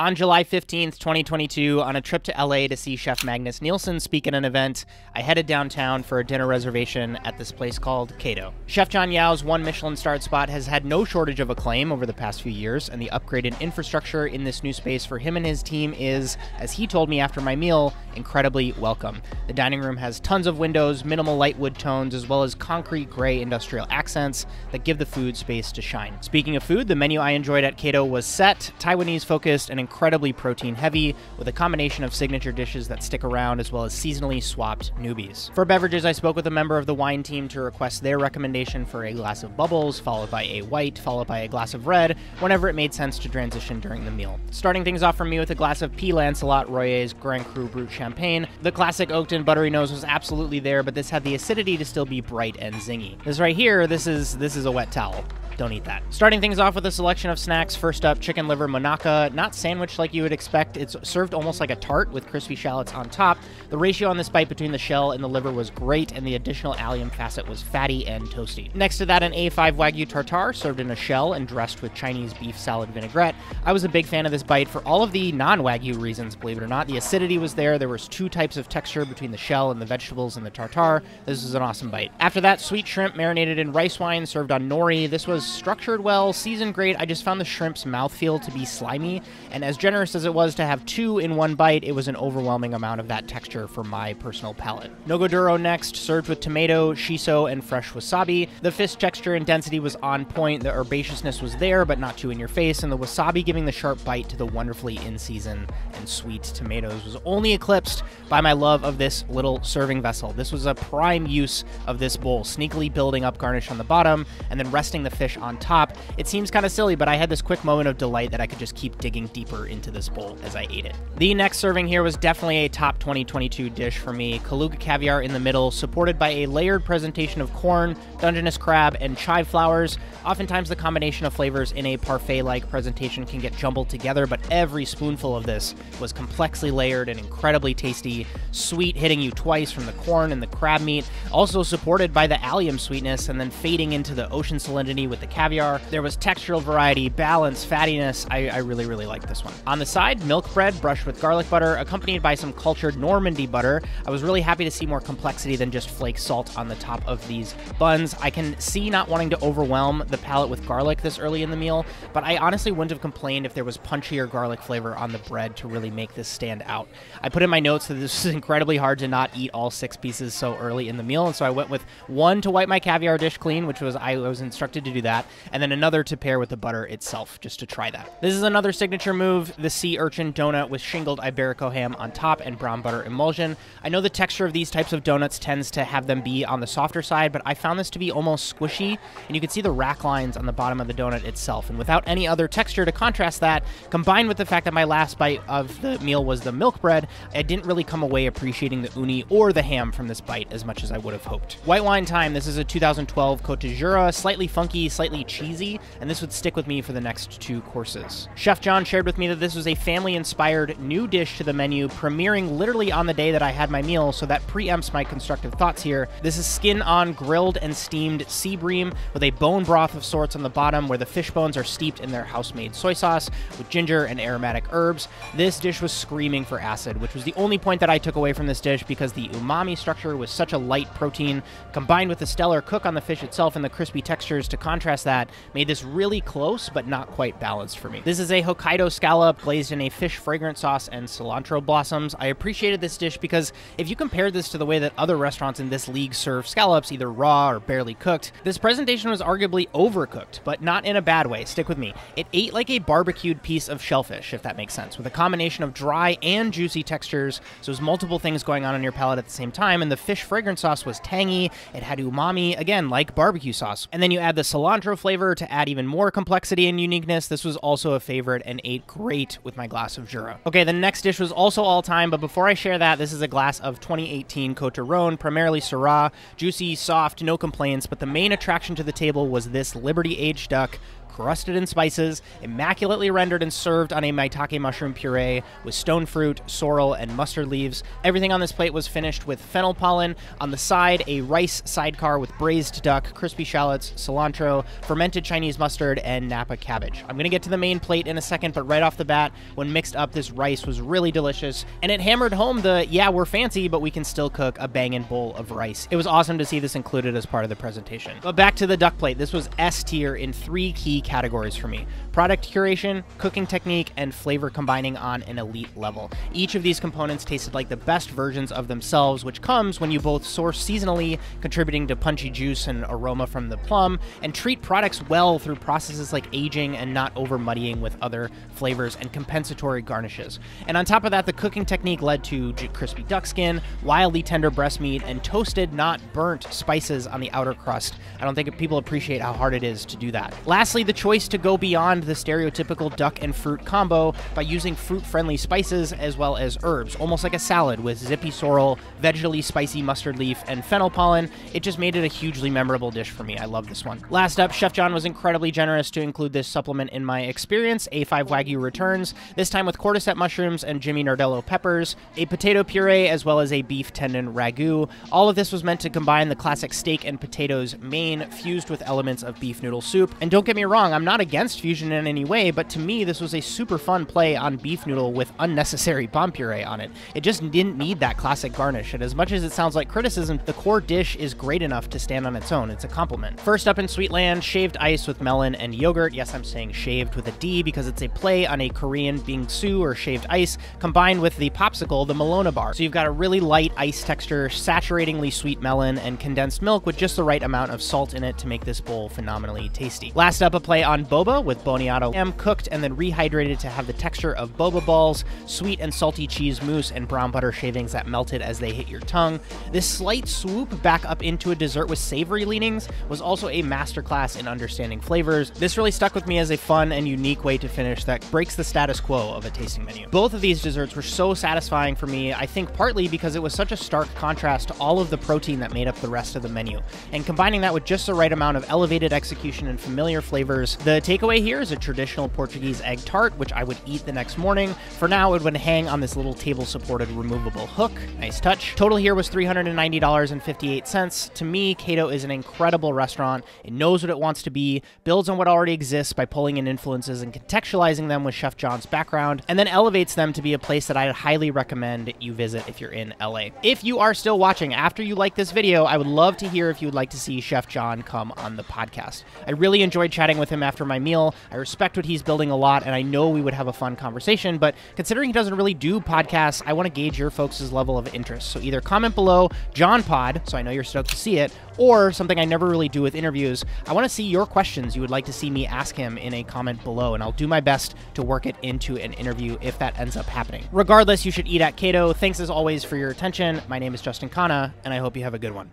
on July 15th, 2022, on a trip to LA to see Chef Magnus Nielsen speak at an event, I headed downtown for a dinner reservation at this place called Kato. Chef Jon Yao's one Michelin-starred spot has had no shortage of acclaim over the past few years, and the upgraded infrastructure in this new space for him and his team is, as he told me after my meal, incredibly welcome. The dining room has tons of windows, minimal light wood tones, as well as concrete gray industrial accents that give the food space to shine. Speaking of food, the menu I enjoyed at Kato was set, Taiwanese-focused, and incredibly protein-heavy, with a combination of signature dishes that stick around as well as seasonally swapped newbies. For beverages, I spoke with a member of the wine team to request their recommendation for a glass of bubbles, followed by a white, followed by a glass of red, whenever it made sense to transition during the meal. Starting things off for me with a glass of P. Lancelot Royer's Grand Cru Brut Champagne. The classic Oakton buttery nose was absolutely there, but this had the acidity to still be bright and zingy. This right here, this is a wet towel. Don't eat that. Starting things off with a selection of snacks. First up, chicken liver manaka, not sandwiched like you would expect. It's served almost like a tart with crispy shallots on top. The ratio on this bite between the shell and the liver was great, and the additional allium facet was fatty and toasty. Next to that, an A5 Wagyu tartare served in a shell and dressed with Chinese beef salad vinaigrette. I was a big fan of this bite for all of the non-Wagyu reasons, believe it or not. The acidity was there. There was two types of texture between the shell and the vegetables and the tartare. This was an awesome bite. After that, sweet shrimp marinated in rice wine served on nori. This was structured well, seasoned great. I just found the shrimp's mouthfeel to be slimy, and as generous as it was to have two in one bite, it was an overwhelming amount of that texture for my personal palate. Nogoduro next, served with tomato, shiso, and fresh wasabi. The fish texture and density was on point, the herbaceousness was there, but not too in your face, and the wasabi giving the sharp bite to the wonderfully in-season and sweet tomatoes was only eclipsed by my love of this little serving vessel. This was a prime use of this bowl, sneakily building up garnish on the bottom, and then resting the fish on top. It seems kind of silly, but I had this quick moment of delight that I could just keep digging deeper into this bowl as I ate it. The next serving here was definitely a top 2022 dish for me. Kaluga caviar in the middle, supported by a layered presentation of corn, Dungeness crab, and chive flowers. Oftentimes the combination of flavors in a parfait-like presentation can get jumbled together, but every spoonful of this was complexly layered and incredibly tasty, sweet hitting you twice from the corn and the crab meat, also supported by the allium sweetness and then fading into the ocean salinity with the caviar. There was textural variety, balance, fattiness. I really liked this one. On the side, milk bread brushed with garlic butter, accompanied by some cultured Normandy butter. I was really happy to see more complexity than just flake salt on the top of these buns. I can see not wanting to overwhelm the palate with garlic this early in the meal, but I honestly wouldn't have complained if there was punchier garlic flavor on the bread to really make this stand out. I put in my notes that this is incredibly hard to not eat all six pieces so early in the meal, and so I went with one to wipe my caviar dish clean, which was I was instructed to do that, and then another to pair with the butter itself, just to try that. This is another signature move, the sea urchin donut with shingled Iberico ham on top and brown butter emulsion. I know the texture of these types of donuts tends to have them be on the softer side, but I found this to be almost squishy, and you can see the rack lines on the bottom of the donut itself. And without any other texture to contrast that, combined with the fact that my last bite of the meal was the milk bread, I didn't really come away appreciating the uni or the ham from this bite as much as I would have hoped. White wine time. This is a 2012 Cote du Jura, slightly funky, slightly cheesy, and this would stick with me for the next two courses. Chef John shared with me that this was a family-inspired new dish to the menu, premiering literally on the day that I had my meal, so that preempts my constructive thoughts here. This is skin-on grilled and steamed sea bream with a bone broth of sorts on the bottom where the fish bones are steeped in their house-made soy sauce with ginger and aromatic herbs. This dish was screaming for acid, which was the only point that I took away from this dish because the umami structure was such a light protein, combined with the stellar cook on the fish itself and the crispy textures to contrast that, made this really close but not quite balanced for me. This is a Hokkaido scallop glazed in a fish fragrant sauce and cilantro blossoms. I appreciated this dish because if you compare this to the way that other restaurants in this league serve scallops, either raw or barely cooked, this presentation was arguably overcooked, but not in a bad way. Stick with me. It ate like a barbecued piece of shellfish, if that makes sense, with a combination of dry and juicy textures, so there's multiple things going on in your palate at the same time, and the fish fragrant sauce was tangy, it had umami, again, like barbecue sauce. And then you add the cilantro flavor to add even more complexity and uniqueness. This was also a favorite and ate great with my glass of Jura. Okay, the next dish was also all time, but before I share that, this is a glass of 2018 Cote de Rhone, primarily Syrah, juicy, soft, no complaints, but the main attraction to the table was this Liberty Age duck crusted in spices, immaculately rendered and served on a maitake mushroom puree with stone fruit, sorrel, and mustard leaves. Everything on this plate was finished with fennel pollen. On the side, a rice sidecar with braised duck, crispy shallots, cilantro, fermented Chinese mustard, and Napa cabbage. I'm going to get to the main plate in a second, but right off the bat, when mixed up, this rice was really delicious, and it hammered home the, yeah, we're fancy, but we can still cook a banging bowl of rice. It was awesome to see this included as part of the presentation. But back to the duck plate. This was S tier in three key categories for me: product curation, cooking technique, and flavor combining on an elite level. Each of these components tasted like the best versions of themselves, which comes when you both source seasonally, contributing to punchy juice and aroma from the plum, and treat products well through processes like aging and not over muddying with other flavors and compensatory garnishes. And on top of that, the cooking technique led to crispy duck skin, wildly tender breast meat, and toasted, not burnt, spices on the outer crust. I don't think people appreciate how hard it is to do that. Lastly, the choice to go beyond the stereotypical duck and fruit combo by using fruit-friendly spices as well as herbs, almost like a salad with zippy sorrel, vegetally spicy mustard leaf, and fennel pollen. It just made it a hugely memorable dish for me. I love this one. Last up, Chef John was incredibly generous to include this supplement in my experience. A5 Wagyu returns, this time with cordyceps mushrooms and Jimmy Nardello peppers, a potato puree, as well as a beef tendon ragu. All of this was meant to combine the classic steak and potatoes main fused with elements of beef noodle soup. And don't get me wrong, I'm not against fusion in any way, but to me, this was a super fun play on beef noodle with unnecessary bomb puree on it. It just didn't need that classic garnish, and as much as it sounds like criticism, the core dish is great enough to stand on its own. It's a compliment. First up in Sweetland, shaved ice with melon and yogurt. Yes, I'm saying shaved with a D because it's a play on a Korean bingsu, or shaved ice, combined with the popsicle, the Malona bar. So you've got a really light ice texture, saturatingly sweet melon, and condensed milk with just the right amount of salt in it to make this bowl phenomenally tasty. Last up, a play on boba with boniato ham, cooked and then rehydrated to have the texture of boba balls, sweet and salty cheese mousse, and brown butter shavings that melted as they hit your tongue. This slight swoop back up into a dessert with savory leanings was also a masterclass in understanding flavors. This really stuck with me as a fun and unique way to finish that breaks the status quo of a tasting menu. Both of these desserts were so satisfying for me, I think partly because it was such a stark contrast to all of the protein that made up the rest of the menu, and combining that with just the right amount of elevated execution and familiar flavors. The takeaway here is a traditional Portuguese egg tart, which I would eat the next morning. For now, it would hang on this little table-supported removable hook. Nice touch. Total here was $390.58. To me, Kato is an incredible restaurant. It knows what it wants to be, builds on what already exists by pulling in influences and contextualizing them with Chef John's background, and then elevates them to be a place that I'd highly recommend you visit if you're in LA. If you are still watching after you like this video, I would love to hear if you would like to see Chef John come on the podcast. I really enjoyed chatting with him after my meal. I respect what he's building a lot, and I know we would have a fun conversation, but considering he doesn't really do podcasts, I want to gauge your folks' level of interest. So either comment below John Pod, so I know you're stoked to see it, or something I never really do with interviews. I want to see your questions you would like to see me ask him in a comment below, and I'll do my best to work it into an interview if that ends up happening. Regardless, you should eat at Kato. Thanks as always for your attention. My name is Justin Khanna, and I hope you have a good one.